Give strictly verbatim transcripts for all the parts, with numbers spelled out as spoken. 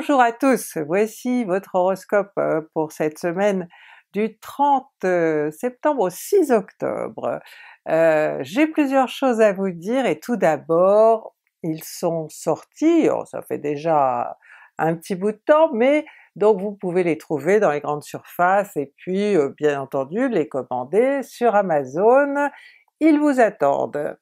Bonjour à tous, voici votre horoscope pour cette semaine du trente septembre au six octobre. Euh, J'ai plusieurs choses à vous dire, et tout d'abord, ils sont sortis, oh, ça fait déjà un petit bout de temps, mais donc vous pouvez les trouver dans les grandes surfaces, et puis euh, bien entendu les commander sur Amazon, ils vous attendent.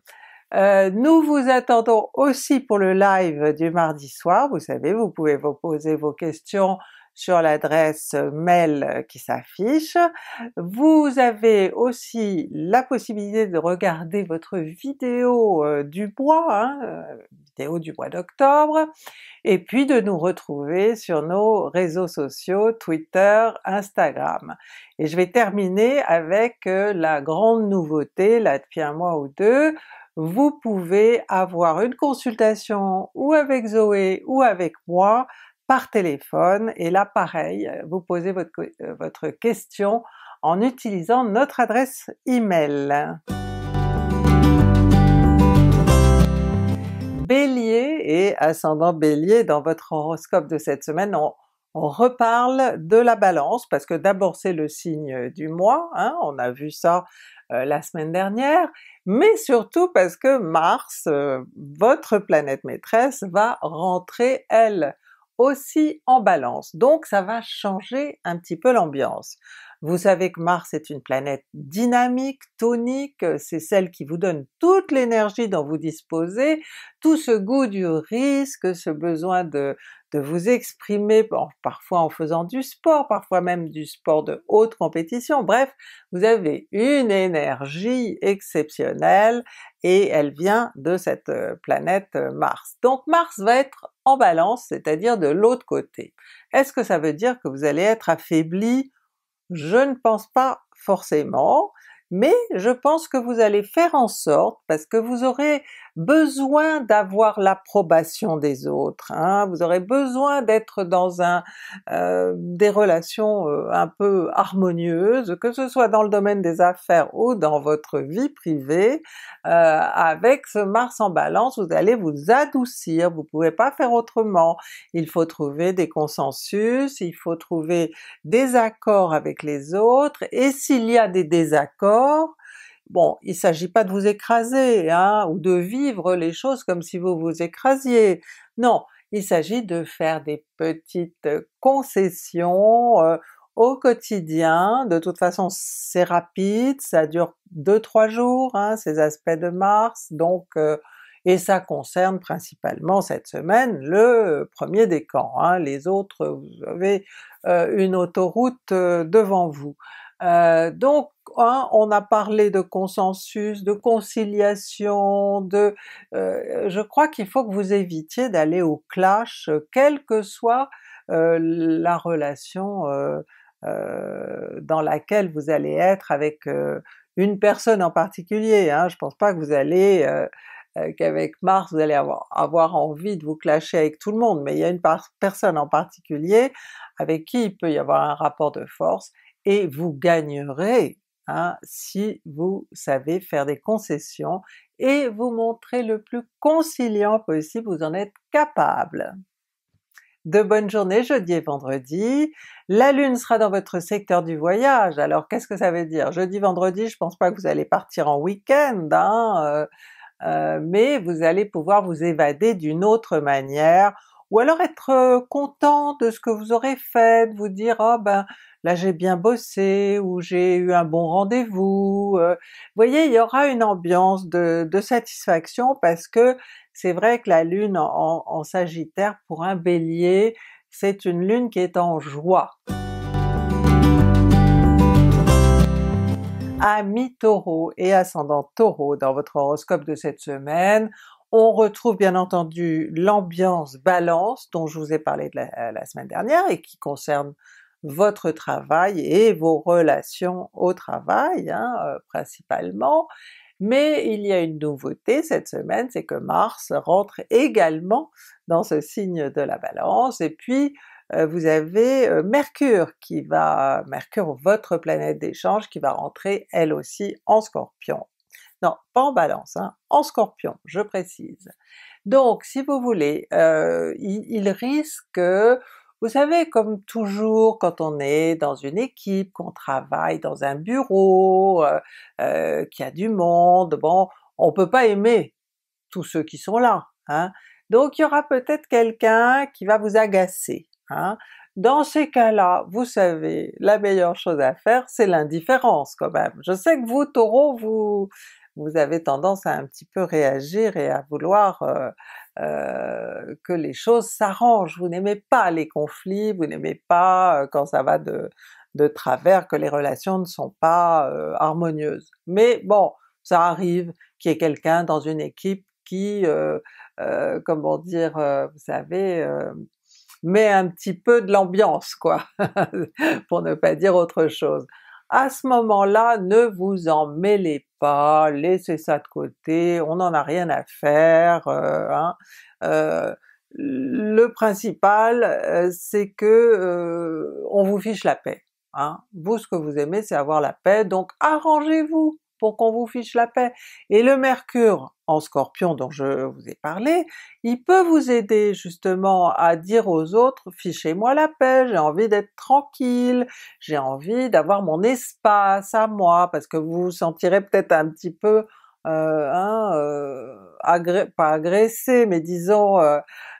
Euh, nous vous attendons aussi pour le live du mardi soir, vous savez, vous pouvez vous poser vos questions sur l'adresse mail qui s'affiche. Vous avez aussi la possibilité de regarder votre vidéo euh, du mois, hein, euh, vidéo du mois d'octobre, et puis de nous retrouver sur nos réseaux sociaux, Twitter, Instagram. Et je vais terminer avec euh, la grande nouveauté, là depuis un mois ou deux, vous pouvez avoir une consultation ou avec Zoé ou avec moi par téléphone, et là pareil, vous posez votre, votre question en utilisant notre adresse email. Bélier et ascendant Bélier, dans votre horoscope de cette semaine, on, on reparle de la Balance, parce que d'abord c'est le signe du mois, hein, on a vu ça Euh, la semaine dernière, mais surtout parce que Mars, euh, votre planète maîtresse, va rentrer elle aussi en Balance, donc ça va changer un petit peu l'ambiance. Vous savez que Mars est une planète dynamique, tonique, c'est celle qui vous donne toute l'énergie dont vous disposez, tout ce goût du risque, ce besoin de, de vous exprimer, bon, parfois en faisant du sport, parfois même du sport de haute compétition, bref, vous avez une énergie exceptionnelle et elle vient de cette planète Mars. Donc Mars va être en Balance, c'est-à-dire de l'autre côté. Est-ce que ça veut dire que vous allez être affaibli? Je ne pense pas forcément, mais je pense que vous allez faire en sorte, parce que vous aurez besoin d'avoir l'approbation des autres, hein, vous aurez besoin d'être dans un euh, des relations euh, un peu harmonieuses, que ce soit dans le domaine des affaires ou dans votre vie privée. euh, avec ce Mars en Balance, vous allez vous adoucir, vous pouvez pas faire autrement, il faut trouver des consensus, il faut trouver des accords avec les autres, et s'il y a des désaccords, bon, il s'agit pas de vous écraser, hein, ou de vivre les choses comme si vous vous écrasiez, non, il s'agit de faire des petites concessions euh, au quotidien. De toute façon c'est rapide, ça dure deux trois jours, hein, ces aspects de Mars, donc euh, et ça concerne principalement cette semaine le premier décan, hein, les autres vous avez euh, une autoroute euh, devant vous. Euh, donc hein, on a parlé de consensus, de conciliation, de... Euh, je crois qu'il faut que vous évitiez d'aller au clash, quelle que soit euh, la relation euh, euh, dans laquelle vous allez être avec euh, une personne en particulier, hein. Je pense pas que vous allez... Euh, qu'avec Mars vous allez avoir, avoir envie de vous clasher avec tout le monde, mais il y a une personne en particulier avec qui il peut y avoir un rapport de force, et vous gagnerez, hein, si vous savez faire des concessions et vous montrer le plus conciliant possible, vous en êtes capable. De bonnes journées jeudi et vendredi. La Lune sera dans votre secteur du voyage, alors qu'est-ce que ça veut dire? Jeudi, vendredi, je pense pas que vous allez partir en week-end, hein, euh, Euh, mais vous allez pouvoir vous évader d'une autre manière, ou alors être content de ce que vous aurez fait, vous dire « oh ben là j'ai bien bossé » ou « j'ai eu un bon rendez-vous ». Vous voyez, il y aura une ambiance de, de satisfaction, parce que c'est vrai que la Lune en, en, en Sagittaire, pour un Bélier, c'est une Lune qui est en joie. Amis Taureau et ascendant Taureau, dans votre horoscope de cette semaine, on retrouve bien entendu l'ambiance Balance dont je vous ai parlé de la, la semaine dernière, et qui concerne votre travail et vos relations au travail, hein, euh, principalement, mais il y a une nouveauté cette semaine, c'est que Mars rentre également dans ce signe de la Balance, et puis vous avez Mercure qui va... Mercure, votre planète d'échange, qui va rentrer elle aussi en Scorpion. non, pas en Balance, hein, en Scorpion, je précise. Donc si vous voulez, euh, il, il risque, vous savez, comme toujours quand on est dans une équipe, qu'on travaille dans un bureau, euh, euh, qu'il y a du monde, bon, on peut pas aimer tous ceux qui sont là, hein. Donc il y aura peut-être quelqu'un qui va vous agacer, hein. Dans ces cas-là, vous savez, la meilleure chose à faire, c'est l'indifférence quand même. Je sais que vous, Taureau, vous, vous avez tendance à un petit peu réagir et à vouloir euh, euh, que les choses s'arrangent, vous n'aimez pas les conflits, vous n'aimez pas quand ça va de, de travers, que les relations ne sont pas euh, harmonieuses. Mais bon, ça arrive qu'il y ait quelqu'un dans une équipe qui, euh, euh, comment dire, euh, vous savez, euh, met un petit peu de l'ambiance quoi, pour ne pas dire autre chose. À ce moment-là, ne vous en mêlez pas, laissez ça de côté, on n'en a rien à faire, euh, hein. euh, le principal euh, c'est que euh, on vous fiche la paix, hein. Vous, ce que vous aimez, c'est avoir la paix, donc arrangez-vous pour qu'on vous fiche la paix. Et le mercure en Scorpion dont je vous ai parlé, il peut vous aider justement à dire aux autres « fichez-moi la paix, j'ai envie d'être tranquille, j'ai envie d'avoir mon espace à moi », parce que vous vous sentirez peut-être un petit peu, euh, hein, euh, agré pas agressé, mais disons euh,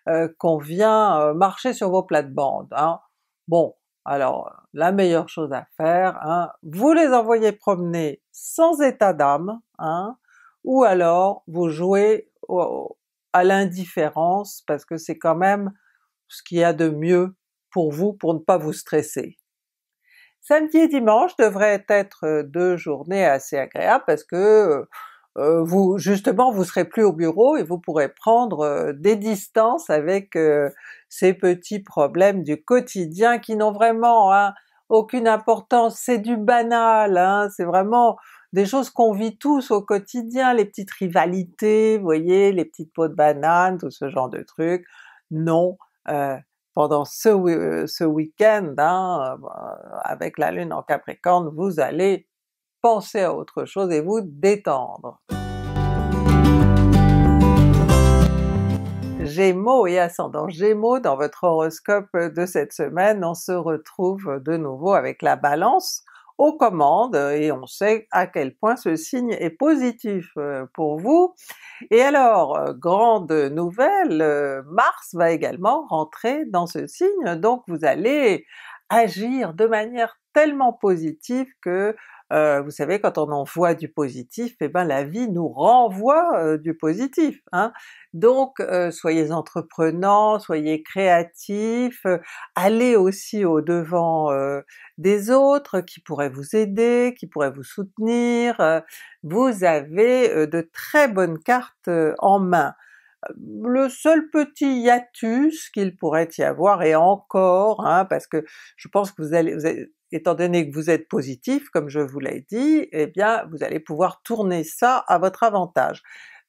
euh, qu'on vient marcher sur vos plates-bandes, hein. Bon, alors la meilleure chose à faire, hein, vous les envoyez promener sans état d'âme, hein, ou alors vous jouez au, à l'indifférence, parce que c'est quand même ce qu'il y a de mieux pour vous, pour ne pas vous stresser. Samedi et dimanche devraient être deux journées assez agréables, parce que euh, vous, justement, vous serez plus au bureau et vous pourrez prendre euh, des distances avec euh, ces petits problèmes du quotidien qui n'ont vraiment, hein, aucune importance, c'est du banal, hein, c'est vraiment des choses qu'on vit tous au quotidien, les petites rivalités, vous voyez, les petites peaux de banane, tout ce genre de trucs. Non, euh, pendant ce, ce week-end, hein, avec la lune en Capricorne, vous allez penser à autre chose et vous détendre. Gémeaux et ascendant Gémeaux, dans votre horoscope de cette semaine, on se retrouve de nouveau avec la Balance aux commandes, et on sait à quel point ce signe est positif pour vous. Et alors, grande nouvelle, Mars va également rentrer dans ce signe, donc vous allez agir de manière tellement positive que, euh, vous savez, quand on envoie du positif, eh ben la vie nous renvoie euh, du positif, hein. Donc euh, soyez entreprenants, soyez créatifs, euh, allez aussi au-devant euh, des autres qui pourraient vous aider, qui pourraient vous soutenir, euh, vous avez euh, de très bonnes cartes euh, en main. Le seul petit hiatus qu'il pourrait y avoir, et encore, hein, parce que je pense que vous allez, vous allez, étant donné que vous êtes positif, comme je vous l'ai dit, eh bien vous allez pouvoir tourner ça à votre avantage.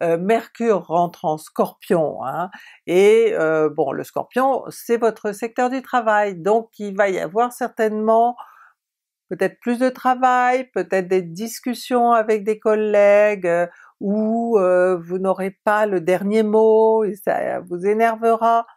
Euh, Mercure rentre en Scorpion, hein, et euh, bon, le Scorpion c'est votre secteur du travail, donc il va y avoir certainement peut-être plus de travail, peut-être des discussions avec des collègues, euh, où euh, vous n'aurez pas le dernier mot, et ça vous énervera.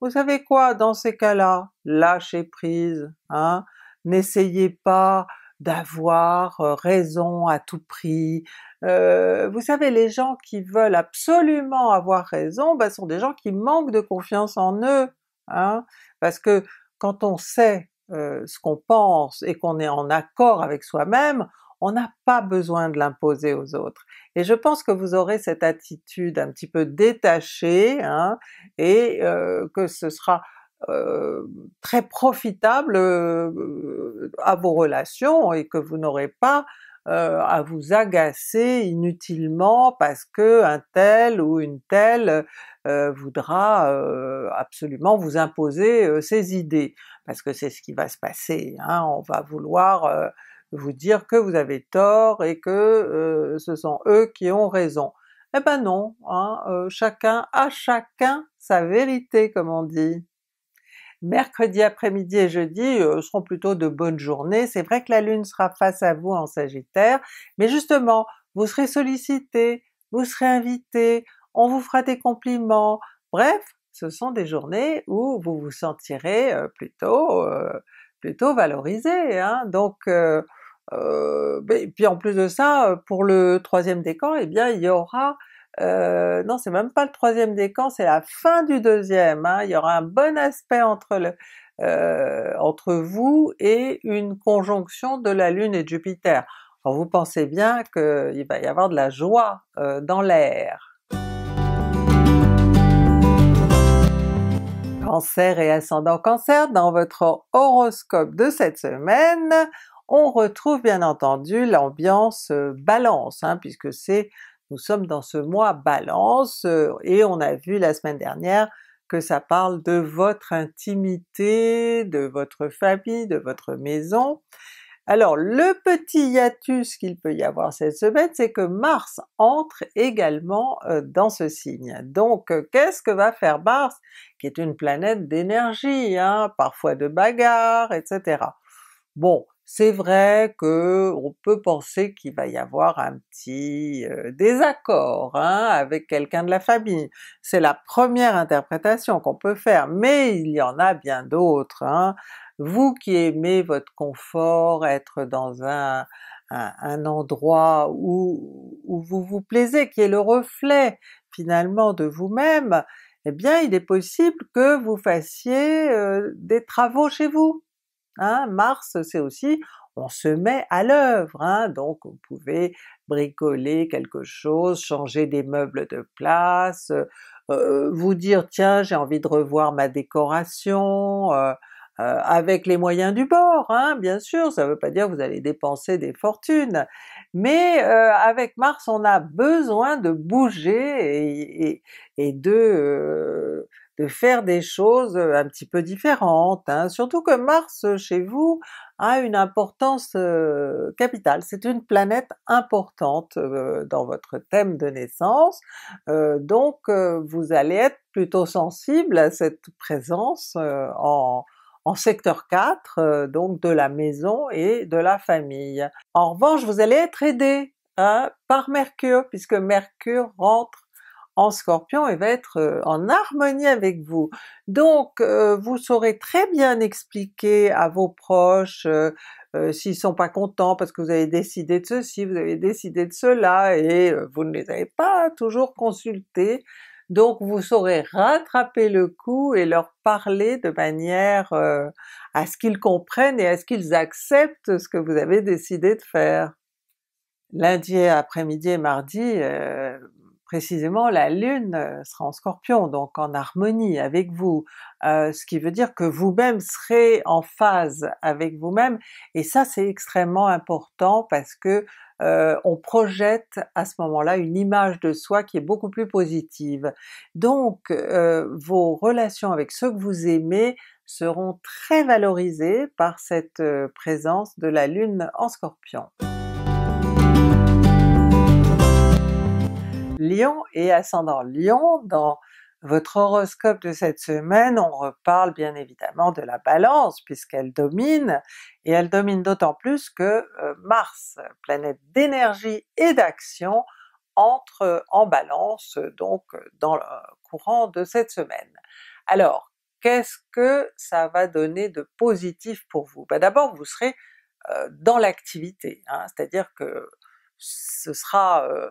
Vous savez quoi, dans ces cas-là, lâchez prise, hein, n'essayez pas d'avoir raison à tout prix. Euh, vous savez, les gens qui veulent absolument avoir raison, ben, sont des gens qui manquent de confiance en eux, hein, parce que quand on sait euh, ce qu'on pense et qu'on est en accord avec soi-même, on n'a pas besoin de l'imposer aux autres. Et je pense que vous aurez cette attitude un petit peu détachée, hein, et euh, que ce sera euh, très profitable euh, à vos relations, et que vous n'aurez pas euh, à vous agacer inutilement parce que un tel ou une telle euh, voudra euh, absolument vous imposer euh, ses idées, parce que c'est ce qui va se passer, hein, on va vouloir euh, vous dire que vous avez tort et que euh, ce sont eux qui ont raison. Eh ben non, hein, euh, chacun à chacun sa vérité, comme on dit. Mercredi après-midi et jeudi euh, seront plutôt de bonnes journées, c'est vrai que la lune sera face à vous en Sagittaire, mais justement vous serez sollicité, vous serez invité, on vous fera des compliments, bref, ce sont des journées où vous vous sentirez plutôt, euh, plutôt valorisé, hein? Donc euh, euh, et puis en plus de ça, pour le troisième décan, eh bien il y aura, euh, non c'est même pas le troisième décan, c'est la fin du deuxième, hein? Il y aura un bon aspect entre, le, euh, entre vous et une conjonction de la Lune et de Jupiter. Alors vous pensez bien qu'il va y avoir de la joie euh, dans l'air. Cancer et ascendant Cancer, dans votre horoscope de cette semaine, on retrouve bien entendu l'ambiance Balance, hein, puisque c'est, nous sommes dans ce mois Balance, et on a vu la semaine dernière que ça parle de votre intimité, de votre famille, de votre maison. Alors le petit hiatus qu'il peut y avoir cette semaine, c'est que Mars entre également dans ce signe. Donc qu'est-ce que va faire Mars, qui est une planète d'énergie, hein, parfois de bagarre, et cetera. Bon, c'est vrai que on peut penser qu'il va y avoir un petit euh, désaccord, hein, avec quelqu'un de la famille. C'est la première interprétation qu'on peut faire, mais il y en a bien d'autres, hein. Vous qui aimez votre confort, être dans un, un, un endroit où, où vous vous plaisez, qui est le reflet finalement de vous-même, eh bien il est possible que vous fassiez euh, des travaux chez vous. Hein? Mars c'est aussi on se met à l'œuvre, hein? Donc vous pouvez bricoler quelque chose, changer des meubles de place, euh, vous dire tiens j'ai envie de revoir ma décoration, euh, Euh, avec les moyens du bord, hein, bien sûr, ça ne veut pas dire que vous allez dépenser des fortunes, mais euh, avec Mars on a besoin de bouger et, et, et de, euh, de faire des choses un petit peu différentes, hein, surtout que Mars chez vous a une importance euh, capitale, c'est une planète importante euh, dans votre thème de naissance, euh, donc euh, vous allez être plutôt sensible à cette présence euh, en en secteur quatre, euh, donc de la maison et de la famille. En revanche vous allez être aidé, hein, par Mercure, puisque Mercure rentre en Scorpion et va être euh, en harmonie avec vous. Donc euh, vous saurez très bien expliquer à vos proches euh, euh, s'ils sont pas contents parce que vous avez décidé de ceci, vous avez décidé de cela et euh, vous ne les avez pas toujours consultés. Donc vous saurez rattraper le coup et leur parler de manière euh, à ce qu'ils comprennent et à ce qu'ils acceptent ce que vous avez décidé de faire. Lundi après-midi et mardi, euh, précisément la Lune sera en Scorpion, donc en harmonie avec vous, euh, ce qui veut dire que vous-même serez en phase avec vous-même, et ça c'est extrêmement important parce que Euh, on projette à ce moment-là une image de soi qui est beaucoup plus positive. Donc euh, vos relations avec ceux que vous aimez seront très valorisées par cette euh, présence de la Lune en Scorpion. Lion et ascendant Lion, dans votre horoscope de cette semaine, on reparle bien évidemment de la Balance puisqu'elle domine, et elle domine d'autant plus que Mars, planète d'énergie et d'action, entre en Balance donc dans le courant de cette semaine. Alors qu'est-ce que ça va donner de positif pour vous? Ben d'abord vous serez dans l'activité, hein, c'est-à-dire que ce sera euh,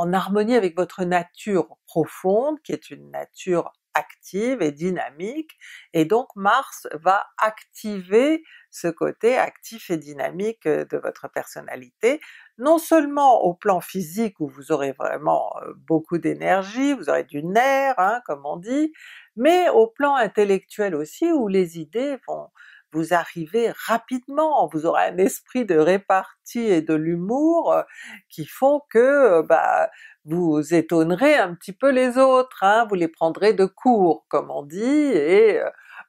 en harmonie avec votre nature profonde, qui est une nature active et dynamique, et donc Mars va activer ce côté actif et dynamique de votre personnalité, non seulement au plan physique où vous aurez vraiment beaucoup d'énergie, vous aurez du nerf, hein, comme on dit, mais au plan intellectuel aussi, où les idées vont vous arrivez rapidement, vous aurez un esprit de répartie et de l'humour qui font que bah, vous étonnerez un petit peu les autres, hein, vous les prendrez de court comme on dit, et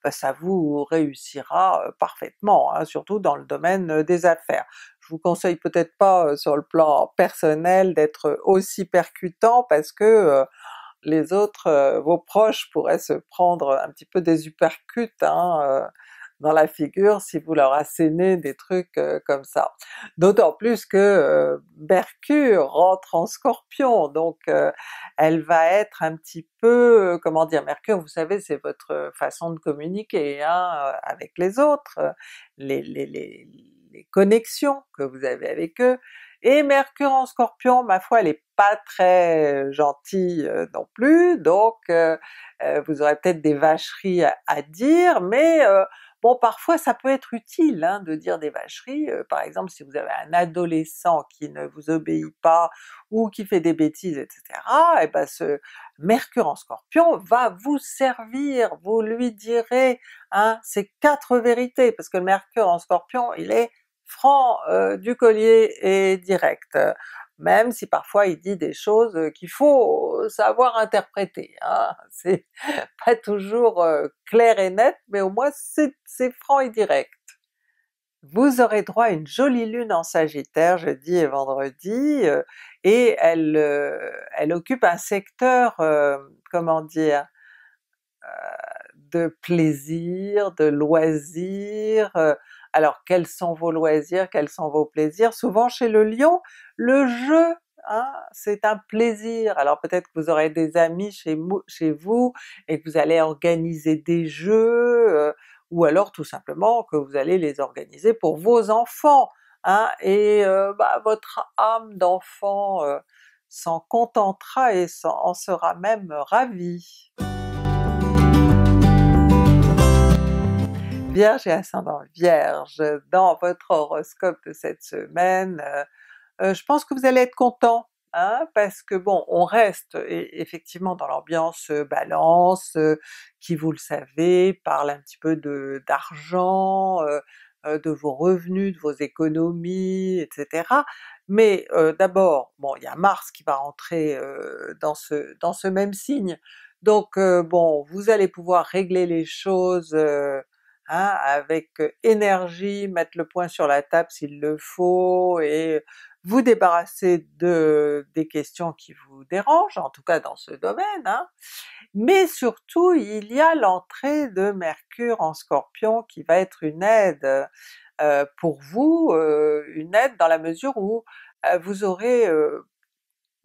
bah, ça vous réussira parfaitement, hein, surtout dans le domaine des affaires. Je vous conseille peut-être pas sur le plan personnel d'être aussi percutant parce que euh, les autres, euh, vos proches pourraient se prendre un petit peu des uppercuts, hein, euh, dans la figure si vous leur assénez des trucs euh, comme ça. D'autant plus que euh, Mercure rentre en Scorpion, donc euh, elle va être un petit peu, euh, comment dire, Mercure vous savez c'est votre façon de communiquer hein, avec les autres, les, les, les, les connexions que vous avez avec eux, et Mercure en Scorpion, ma foi, elle est pas très gentille non plus, donc euh, vous aurez peut-être des vacheries à, à dire, mais euh, bon parfois ça peut être utile hein, de dire des vacheries, euh, par exemple si vous avez un adolescent qui ne vous obéit pas ou qui fait des bêtises et cetera, et ben ce Mercure en Scorpion va vous servir, vous lui direz hein, ces quatre vérités, parce que le Mercure en Scorpion il est franc euh, du collier et direct, même si parfois il dit des choses qu'il faut savoir interpréter, hein. C'est pas toujours euh, clair et net, mais au moins c'est franc et direct. Vous aurez droit à une jolie lune en Sagittaire jeudi et vendredi, euh, et elle, euh, elle occupe un secteur, euh, comment dire, euh, de plaisir, de loisirs. euh, Alors quels sont vos loisirs, quels sont vos plaisirs? Souvent chez le Lion, le jeu, hein, c'est un plaisir. Alors peut-être que vous aurez des amis chez, chez vous et que vous allez organiser des jeux, euh, ou alors tout simplement que vous allez les organiser pour vos enfants, hein, et euh, bah, votre âme d'enfant euh, s'en contentera et en sera même ravie. Vierge et ascendant Vierge, dans votre horoscope de cette semaine, euh, je pense que vous allez être content, hein, parce que bon, on reste effectivement dans l'ambiance Balance, euh, qui vous le savez parle un petit peu de d'argent, euh, de vos revenus, de vos économies, et cetera. Mais euh, d'abord, bon, il y a Mars qui va rentrer euh, dans ce dans ce même signe, donc euh, bon, vous allez pouvoir régler les choses euh, hein, avec énergie, mettre le point sur la table s'il le faut, et vous débarrasser de des questions qui vous dérangent, en tout cas dans ce domaine, hein. Mais surtout il y a l'entrée de Mercure en Scorpion qui va être une aide euh, pour vous, euh, une aide dans la mesure où euh, vous aurez euh,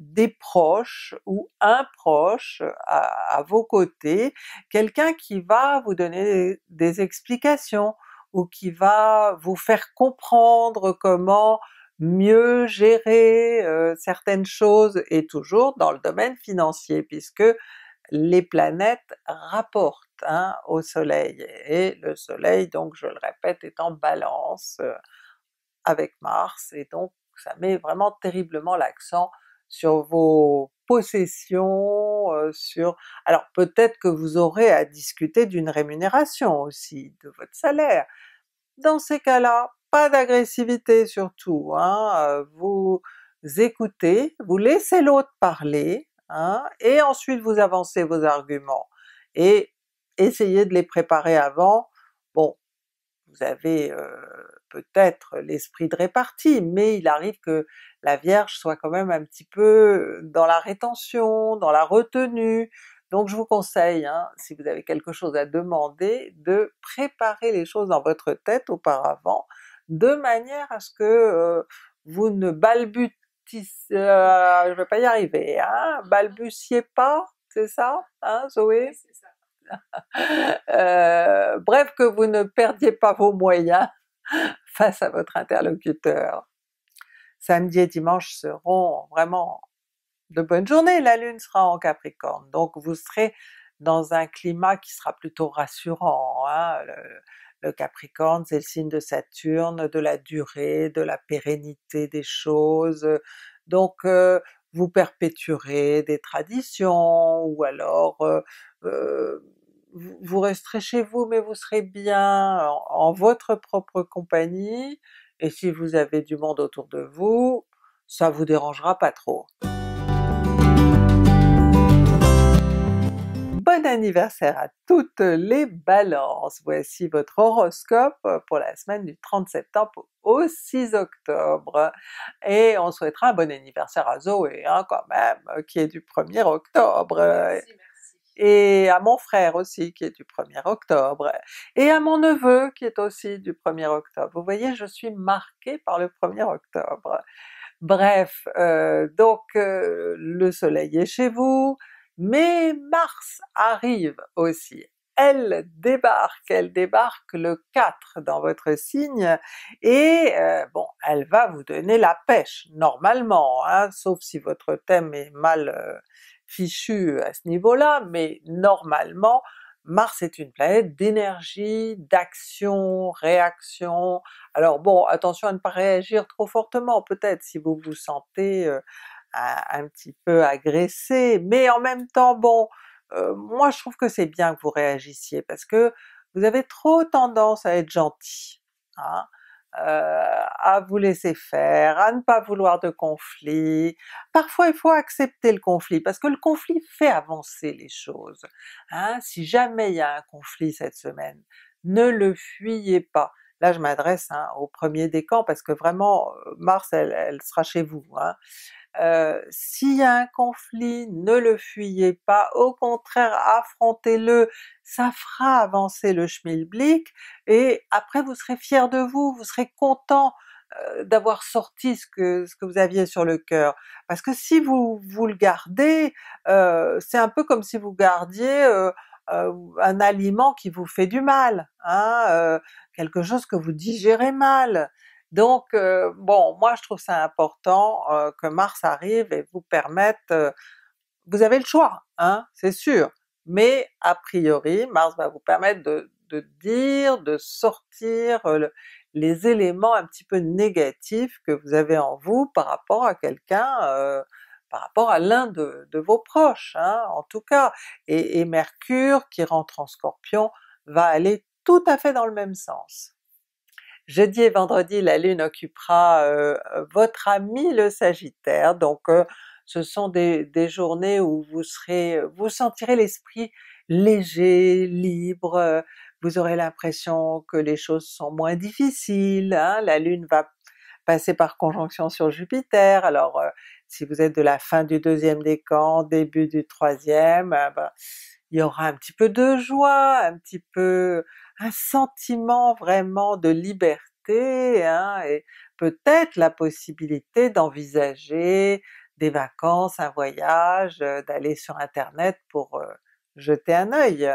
des proches ou un proche à, à vos côtés, quelqu'un qui va vous donner des explications ou qui va vous faire comprendre comment mieux gérer euh, certaines choses, et toujours dans le domaine financier puisque les planètes rapportent hein, au soleil, et le soleil donc je le répète est en Balance euh, avec Mars, et donc ça met vraiment terriblement l'accent sur vos possessions, euh, sur... alors peut-être que vous aurez à discuter d'une rémunération aussi, de votre salaire. Dans ces cas-là, pas d'agressivité surtout, hein, vous écoutez, vous laissez l'autre parler, hein, et ensuite vous avancez vos arguments, et essayez de les préparer avant. Bon, vous avez euh, peut-être l'esprit de répartie, mais il arrive que la Vierge soit quand même un petit peu dans la rétention, dans la retenue, donc je vous conseille, hein, si vous avez quelque chose à demander, de préparer les choses dans votre tête auparavant, de manière à ce que euh, vous ne balbutiez, euh, je vais pas y arriver, hein, balbutiez pas, c'est ça, hein Zoé? Oui, c'est ça. euh, bref, que vous ne perdiez pas vos moyens face à votre interlocuteur. Samedi et dimanche seront vraiment de bonnes journées, la lune sera en Capricorne, donc vous serez dans un climat qui sera plutôt rassurant, hein? le, le Capricorne c'est le signe de Saturne, de la durée, de la pérennité des choses, donc euh, vous perpétuerez des traditions, ou alors euh, euh, vous resterez chez vous mais vous serez bien en, en votre propre compagnie, et si vous avez du monde autour de vous, ça vous dérangera pas trop. Bon anniversaire à toutes les Balances! Voici votre horoscope pour la semaine du trente septembre au six octobre, et on souhaitera un bon anniversaire à Zoé hein, quand même, qui est du premier octobre. Merci, merci. et à mon frère aussi qui est du premier octobre, et à mon neveu qui est aussi du premier octobre. Vous voyez, je suis marquée par le premier octobre. Bref, euh, donc euh, le soleil est chez vous, mais Mars arrive aussi. Elle débarque, elle débarque le quatre dans votre signe, et euh, bon, elle va vous donner la pêche, normalement, hein, sauf si votre thème est mal euh, fichu à ce niveau-là, mais normalement, Mars est une planète d'énergie, d'action, réaction. Alors bon, attention à ne pas réagir trop fortement peut-être si vous vous sentez euh, un, un petit peu agressé, mais en même temps, bon, Euh, moi je trouve que c'est bien que vous réagissiez, parce que vous avez trop tendance à être gentil, hein, euh, à vous laisser faire, à ne pas vouloir de conflit. Parfois il faut accepter le conflit, parce que le conflit fait avancer les choses. Hein. Si jamais il y a un conflit cette semaine, ne le fuyez pas. Là je m'adresse hein, au premier décan, parce que vraiment Mars elle, elle sera chez vous. Hein. Euh, s'il y a un conflit, ne le fuyez pas, au contraire affrontez-le, ça fera avancer le schmilblick, et après vous serez fiers de vous, vous serez content euh, d'avoir sorti ce que, ce que vous aviez sur le cœur. Parce que si vous, vous le gardez, euh, c'est un peu comme si vous gardiez euh, euh, un aliment qui vous fait du mal, hein, euh, quelque chose que vous digérez mal. Donc euh, bon, moi je trouve ça important euh, que Mars arrive et vous permette, euh, vous avez le choix, hein, c'est sûr, mais a priori Mars va vous permettre de, de dire, de sortir euh, le, les éléments un petit peu négatifs que vous avez en vous par rapport à quelqu'un, euh, par rapport à l'un de, de vos proches, hein, en tout cas, et, et Mercure qui rentre en Scorpion va aller tout à fait dans le même sens. Jeudi et vendredi, la Lune occupera euh, votre ami le Sagittaire, donc euh, ce sont des, des journées où vous serez, vous sentirez l'esprit léger, libre, euh, vous aurez l'impression que les choses sont moins difficiles, hein, la Lune va passer par conjonction sur Jupiter, alors euh, si vous êtes de la fin du deuxième décan, début du troisième, euh, ben, il y aura un petit peu de joie, un petit peu un sentiment vraiment de liberté, hein, et peut-être la possibilité d'envisager des vacances, un voyage, d'aller sur internet pour euh, jeter un œil.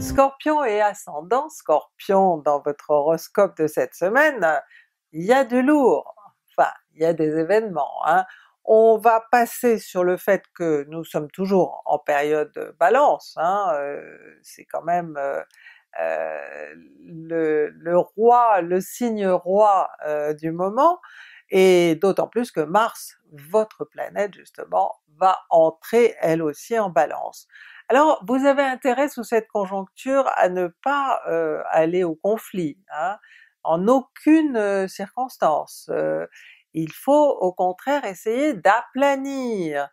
Scorpion et ascendant Scorpion dans votre horoscope de cette semaine, il y a du lourd, enfin il y a des événements, hein. On va passer sur le fait que nous sommes toujours en période Balance, hein, euh, c'est quand même euh, euh, le, le roi, le signe roi euh, du moment, et d'autant plus que Mars, votre planète justement, va entrer elle aussi en Balance. Alors vous avez intérêt sous cette conjoncture à ne pas euh, aller au conflit, hein, en aucune circonstance. Euh, Il faut au contraire essayer d'aplanir.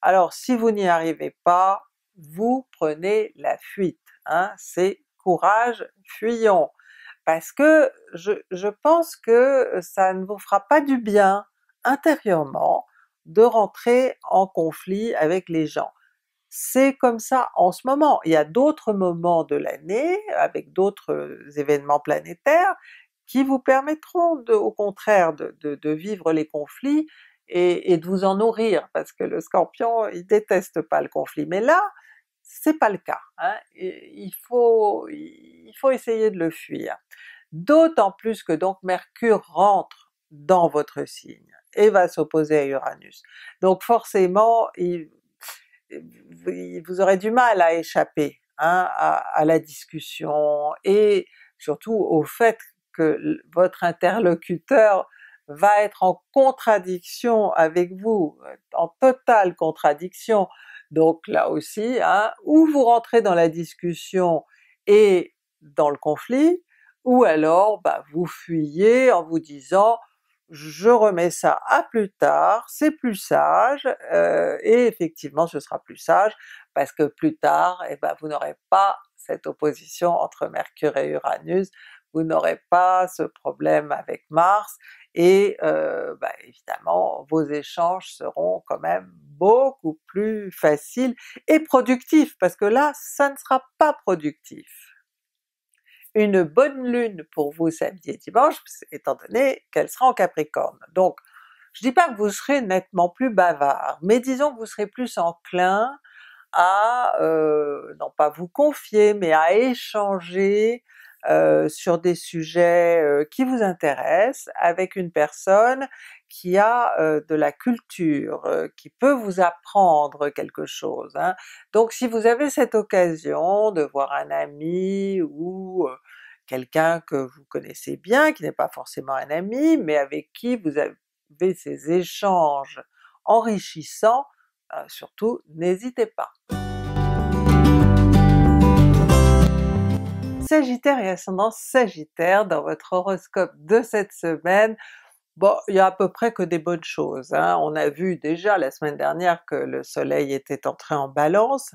Alors si vous n'y arrivez pas, vous prenez la fuite, hein, c'est courage, fuyons, parce que je, je pense que ça ne vous fera pas du bien intérieurement de rentrer en conflit avec les gens. C'est comme ça en ce moment, il y a d'autres moments de l'année avec d'autres événements planétaires qui vous permettront de, au contraire de, de, de vivre les conflits et, et de vous en nourrir, parce que le Scorpion il déteste pas le conflit, mais là c'est pas le cas, hein. il, faut, il faut essayer de le fuir, d'autant plus que donc Mercure rentre dans votre signe et va s'opposer à Uranus, donc forcément il, il, vous aurez du mal à échapper, hein, à, à la discussion et surtout au fait que votre interlocuteur va être en contradiction avec vous, en totale contradiction, donc là aussi, hein, ou vous rentrez dans la discussion et dans le conflit, ou alors bah, vous fuyez en vous disant je remets ça à plus tard, c'est plus sage, euh, et effectivement ce sera plus sage, parce que plus tard eh ben, vous n'aurez pas cette opposition entre Mercure et Uranus, vous n'aurez pas ce problème avec Mars, et euh, bah, évidemment vos échanges seront quand même beaucoup plus facile et productif, parce que là, ça ne sera pas productif. Une bonne lune pour vous samedi et dimanche, étant donné qu'elle sera en Capricorne. Donc, je ne dis pas que vous serez nettement plus bavard, mais disons que vous serez plus enclin à, euh, non pas vous confier, mais à échanger euh, sur des sujets euh, qui vous intéressent avec une personne qui a euh, de la culture, euh, qui peut vous apprendre quelque chose, hein. Donc si vous avez cette occasion de voir un ami ou euh, quelqu'un que vous connaissez bien, qui n'est pas forcément un ami, mais avec qui vous avez ces échanges enrichissants, euh, surtout n'hésitez pas. Sagittaire et ascendant Sagittaire, dans votre horoscope de cette semaine, bon, il y a à peu près que des bonnes choses, hein. On a vu déjà la semaine dernière que le soleil était entré en Balance,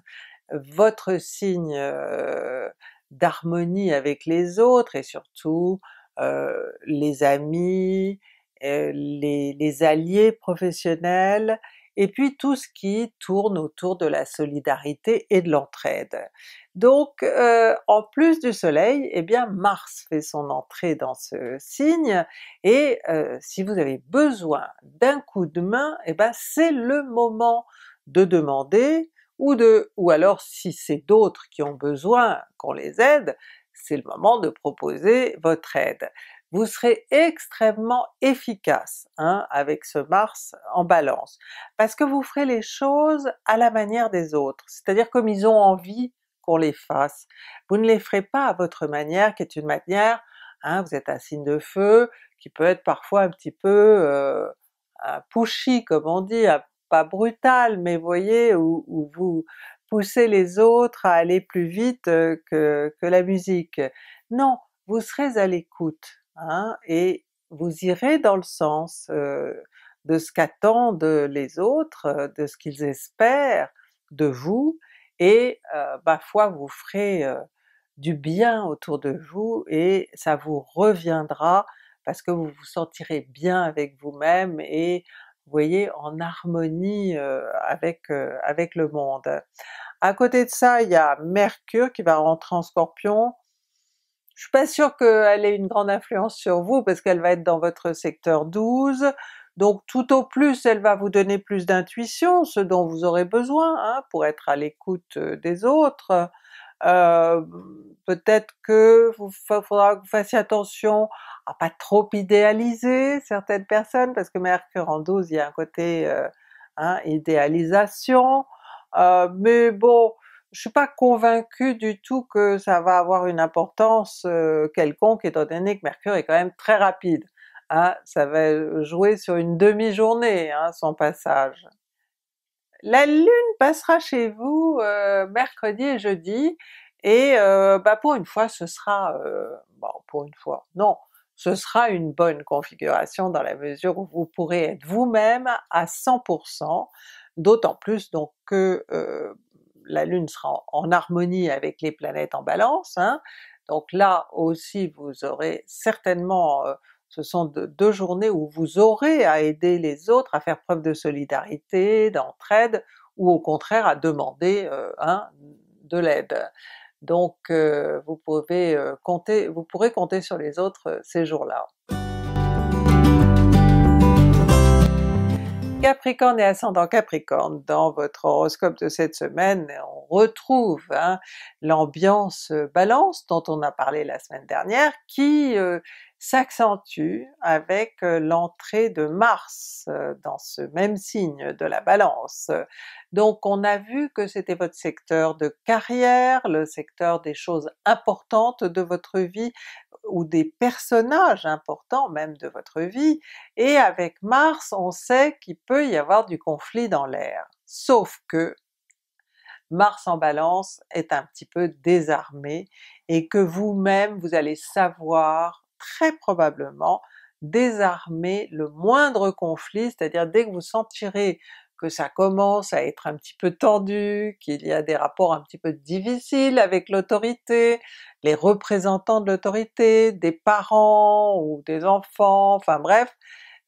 votre signe euh, d'harmonie avec les autres et surtout euh, les amis, euh, les, les alliés professionnels, et puis tout ce qui tourne autour de la solidarité et de l'entraide. Donc euh, en plus du soleil, eh bien Mars fait son entrée dans ce signe, et euh, si vous avez besoin d'un coup de main, eh ben c'est le moment de demander, ou de, ou alors si c'est d'autres qui ont besoin qu'on les aide, c'est le moment de proposer votre aide. Vous serez extrêmement efficace, hein, avec ce Mars en Balance, parce que vous ferez les choses à la manière des autres, c'est-à-dire comme ils ont envie qu'on les fasse. Vous ne les ferez pas à votre manière, qui est une manière, hein, vous êtes un signe de feu, qui peut être parfois un petit peu euh, un pushy comme on dit, un, pas brutal, mais vous voyez, où, où vous poussez les autres à aller plus vite que, que la musique. Non, vous serez à l'écoute, hein, et vous irez dans le sens euh, de ce qu'attendent les autres, de ce qu'ils espèrent de vous, et euh, ma foi vous ferez euh, du bien autour de vous, et ça vous reviendra parce que vous vous sentirez bien avec vous-même et vous voyez en harmonie euh, avec, euh, avec le monde. À côté de ça, il y a Mercure qui va rentrer en Scorpion. Je suis pas sûre qu'elle ait une grande influence sur vous parce qu'elle va être dans votre secteur douze, donc tout au plus elle va vous donner plus d'intuition, ce dont vous aurez besoin, hein, pour être à l'écoute des autres. Euh, peut-être que vous faudra que vous fassiez attention à pas trop idéaliser certaines personnes, parce que Mercure en douze, il y a un côté euh, hein, idéalisation, euh, mais bon, je suis pas convaincue du tout que ça va avoir une importance euh, quelconque, étant donné que Mercure est quand même très rapide, hein, ça va jouer sur une demi-journée, hein, son passage. La Lune passera chez vous euh, mercredi et jeudi, et euh, bah pour une fois ce sera... Euh, bon, pour une fois, non, ce sera une bonne configuration dans la mesure où vous pourrez être vous-même à cent pour cent, d'autant plus donc que euh, la Lune sera en harmonie avec les planètes en Balance, hein, donc là aussi vous aurez certainement, euh, ce sont deux journées où vous aurez à aider les autres, à faire preuve de solidarité, d'entraide, ou au contraire à demander euh, hein, de l'aide. Donc euh, vous pouvez euh, compter, vous pourrez compter sur les autres euh, ces jours-là. Capricorne et ascendant Capricorne, dans votre horoscope de cette semaine, on retrouve, hein, l'ambiance Balance dont on a parlé la semaine dernière, qui euh, s'accentue avec l'entrée de Mars dans ce même signe de la Balance. Donc on a vu que c'était votre secteur de carrière, le secteur des choses importantes de votre vie, ou des personnages importants même de votre vie, et avec Mars on sait qu'il peut y avoir du conflit dans l'air, sauf que Mars en Balance est un petit peu désarmé, et que vous-même vous allez savoir très probablement désarmer le moindre conflit, c'est-à-dire dès que vous sentirez que ça commence à être un petit peu tendu, qu'il y a des rapports un petit peu difficiles avec l'autorité, les représentants de l'autorité, des parents ou des enfants, enfin bref,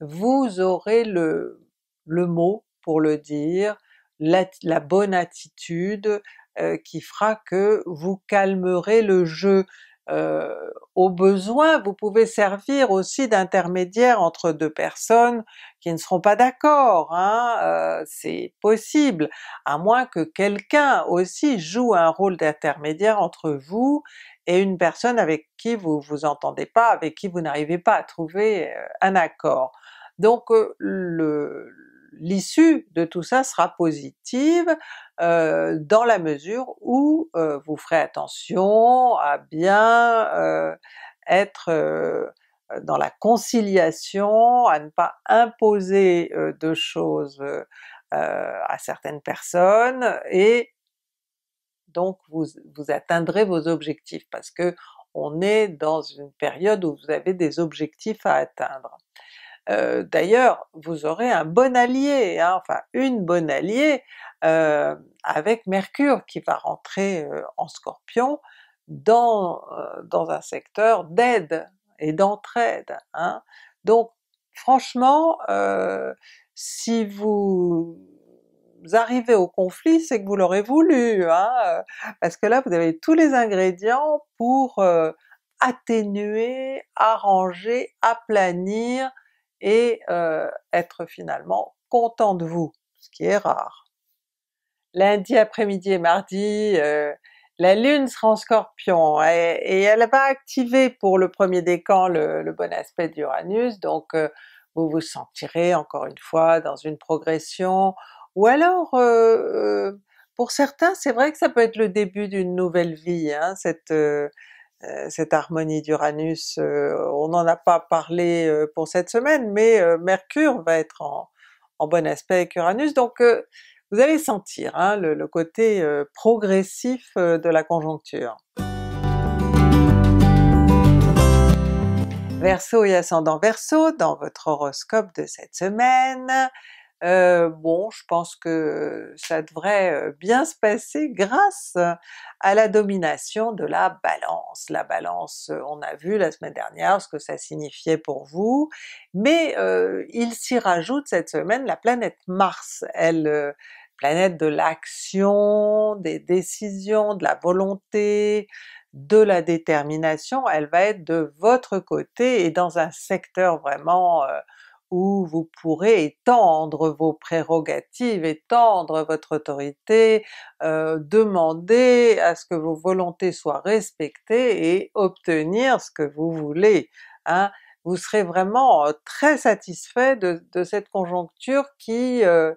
vous aurez le, le mot pour le dire, la, la bonne attitude euh, qui fera que vous calmerez le jeu. Euh, au besoin, vous pouvez servir aussi d'intermédiaire entre deux personnes qui ne seront pas d'accord, hein, euh, c'est possible, à moins que quelqu'un aussi joue un rôle d'intermédiaire entre vous et une personne avec qui vous vous entendez pas, avec qui vous n'arrivez pas à trouver un accord. Donc euh, le l'issue de tout ça sera positive euh, dans la mesure où euh, vous ferez attention à bien euh, être euh, dans la conciliation, à ne pas imposer euh, de choses euh, à certaines personnes, et donc vous, vous atteindrez vos objectifs, parce que on est dans une période où vous avez des objectifs à atteindre. Euh, D'ailleurs, vous aurez un bon allié, hein, enfin une bonne alliée euh, avec Mercure qui va rentrer euh, en Scorpion dans, euh, dans un secteur d'aide et d'entraide, hein. Donc franchement, euh, si vous arrivez au conflit, c'est que vous l'aurez voulu, hein, parce que là vous avez tous les ingrédients pour euh, atténuer, arranger, aplanir, et euh, être finalement content de vous, ce qui est rare. Lundi après-midi et mardi, euh, la Lune sera en Scorpion, et, et elle va activer pour le premier décan le, le bon aspect d'Uranus, donc euh, vous vous sentirez encore une fois dans une progression, ou alors euh, euh, pour certains c'est vrai que ça peut être le début d'une nouvelle vie, hein, cette euh, cette harmonie d'Uranus. On n'en a pas parlé pour cette semaine, mais Mercure va être en, en bon aspect avec Uranus, donc vous allez sentir, hein, le, le côté progressif de la conjoncture. Verseau et ascendant Verseau, dans votre horoscope de cette semaine, Euh, bon, je pense que ça devrait bien se passer grâce à la domination de la Balance. La Balance, on a vu la semaine dernière ce que ça signifiait pour vous, mais euh, il s'y rajoute cette semaine la planète Mars, elle, euh, planète de l'action, des décisions, de la volonté, de la détermination. Elle va être de votre côté et dans un secteur vraiment euh, où vous pourrez étendre vos prérogatives, étendre votre autorité, euh, demander à ce que vos volontés soient respectées et obtenir ce que vous voulez, hein. Vous serez vraiment très satisfait de, de cette conjoncture qui euh,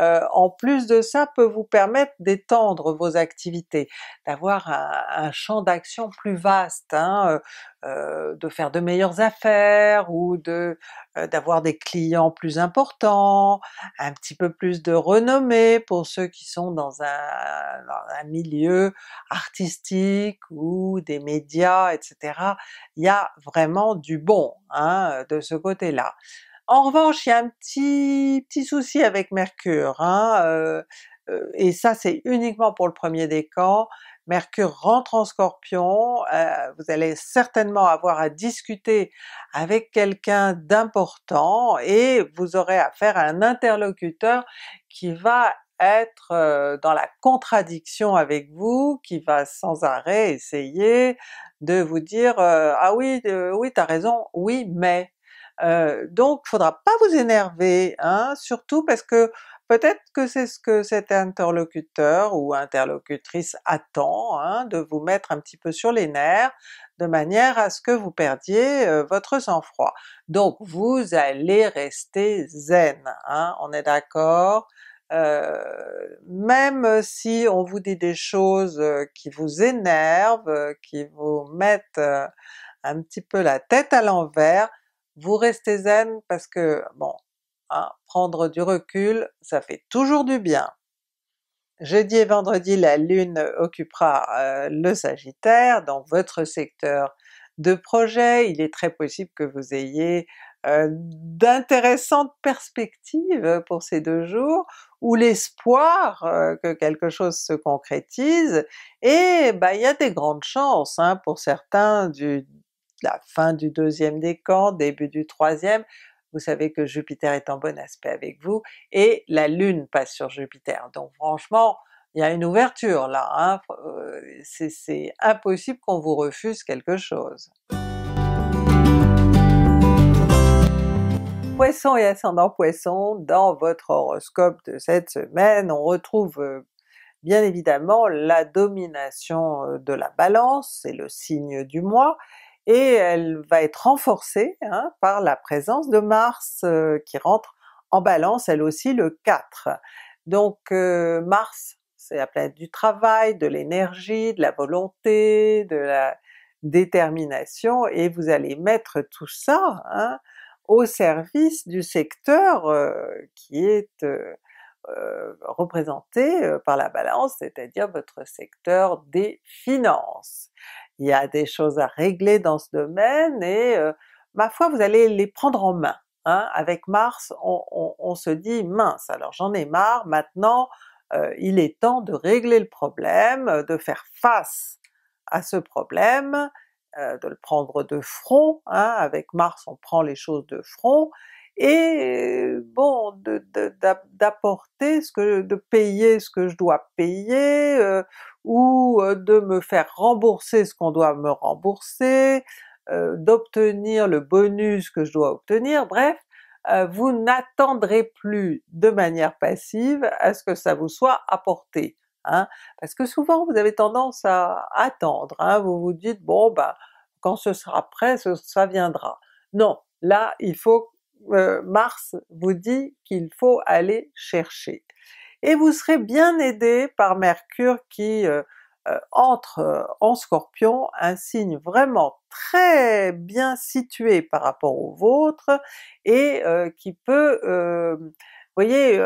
euh, en plus de ça peut vous permettre d'étendre vos activités, d'avoir un, un champ d'action plus vaste, hein, euh, de faire de meilleures affaires, ou de euh, d'avoir des clients plus importants, un petit peu plus de renommée pour ceux qui sont dans un, dans un milieu artistique ou des médias, et cetera. Il y a vraiment du bon, hein, de ce côté-là. En revanche, il y a un petit, petit souci avec Mercure, hein, euh, euh, et ça c'est uniquement pour le premier décan. Mercure rentre en Scorpion, euh, vous allez certainement avoir à discuter avec quelqu'un d'important, et vous aurez affaire à un interlocuteur qui va être euh, dans la contradiction avec vous, qui va sans arrêt essayer de vous dire euh, « ah oui, euh, oui t'as raison, oui mais ». Euh, donc il ne faudra pas vous énerver, hein, surtout parce que peut-être que c'est ce que cet interlocuteur ou interlocutrice attend, hein, de vous mettre un petit peu sur les nerfs, de manière à ce que vous perdiez euh, votre sang-froid. Donc vous allez rester zen, hein, on est d'accord, euh, même si on vous dit des choses qui vous énervent, qui vous mettent euh, un petit peu la tête à l'envers, vous restez zen, parce que bon, hein, prendre du recul, ça fait toujours du bien. Jeudi et vendredi, la Lune occupera euh, le Sagittaire, donc votre secteur de projet. Il est très possible que vous ayez euh, d'intéressantes perspectives pour ces deux jours, ou l'espoir euh, que quelque chose se concrétise, et bah il y a des grandes chances, hein, pour certains du la fin du deuxième décan, début du troisième, vous savez que Jupiter est en bon aspect avec vous, et la Lune passe sur Jupiter, donc franchement il y a une ouverture là, hein, c'est impossible qu'on vous refuse quelque chose. Poissons et ascendant Poissons, dans votre horoscope de cette semaine, on retrouve bien évidemment la domination de la Balance, c'est le signe du mois, et elle va être renforcée hein, par la présence de Mars euh, qui rentre en Balance elle aussi le quatre. Donc euh, Mars c'est la planète du travail, de l'énergie, de la volonté, de la détermination, et vous allez mettre tout ça hein, au service du secteur euh, qui est euh, Euh, représenté euh, par la Balance, c'est-à-dire votre secteur des finances. Il y a des choses à régler dans ce domaine et euh, ma foi vous allez les prendre en main. Hein. Avec Mars on, on, on se dit mince, alors j'en ai marre, maintenant euh, il est temps de régler le problème, de faire face à ce problème, euh, de le prendre de front, hein. Avec Mars on prend les choses de front, et bon, d'apporter ce que, de payer ce que je dois payer, euh, ou de me faire rembourser ce qu'on doit me rembourser, euh, d'obtenir le bonus que je dois obtenir, bref, euh, vous n'attendrez plus de manière passive à ce que ça vous soit apporté, hein, parce que souvent vous avez tendance à attendre, hein, vous vous dites bon ben quand ce sera prêt, ça viendra. Non, là il faut Euh, Mars vous dit qu'il faut aller chercher. Et vous serez bien aidé par Mercure qui euh, euh, entre euh, en Scorpion, un signe vraiment très bien situé par rapport au vôtre, et euh, qui peut, euh, vous voyez,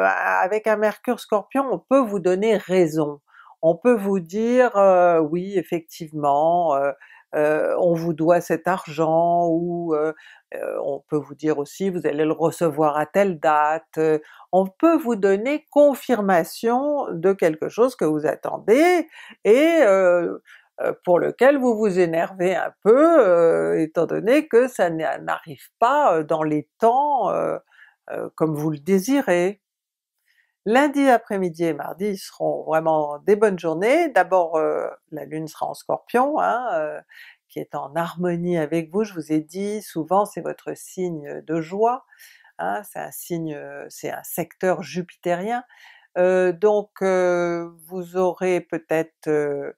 avec un Mercure Scorpion on peut vous donner raison, on peut vous dire euh, oui effectivement, euh, Euh, on vous doit cet argent, ou euh, euh, on peut vous dire aussi vous allez le recevoir à telle date, euh, on peut vous donner confirmation de quelque chose que vous attendez et euh, euh, pour lequel vous vous énervez un peu, euh, étant donné que ça n'arrive pas dans les temps euh, euh, comme vous le désirez. Lundi après-midi et mardi seront vraiment des bonnes journées. D'abord euh, la Lune sera en Scorpion, hein, euh, qui est en harmonie avec vous, je vous ai dit souvent c'est votre signe de joie, hein, c'est un signe, c'est un secteur jupitérien, euh, donc euh, vous aurez peut-être euh,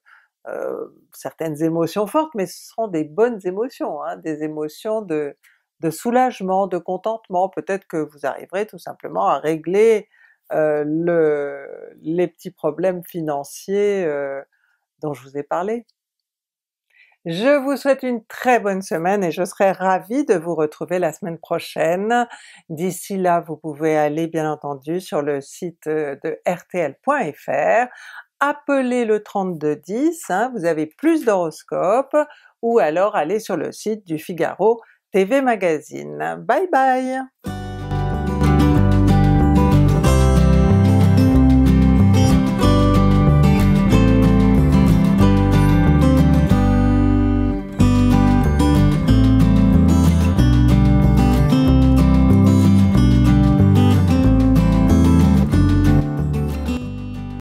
euh, certaines émotions fortes, mais ce seront des bonnes émotions, hein, des émotions de, de soulagement, de contentement, peut-être que vous arriverez tout simplement à régler Euh, le, les petits problèmes financiers euh, dont je vous ai parlé. Je vous souhaite une très bonne semaine et je serai ravie de vous retrouver la semaine prochaine. D'ici là vous pouvez aller bien entendu sur le site de r t l point f r, appelez le trente-deux dix, hein, vous avez plus d'horoscopes, ou alors allez sur le site du Figaro T V Magazine. Bye bye!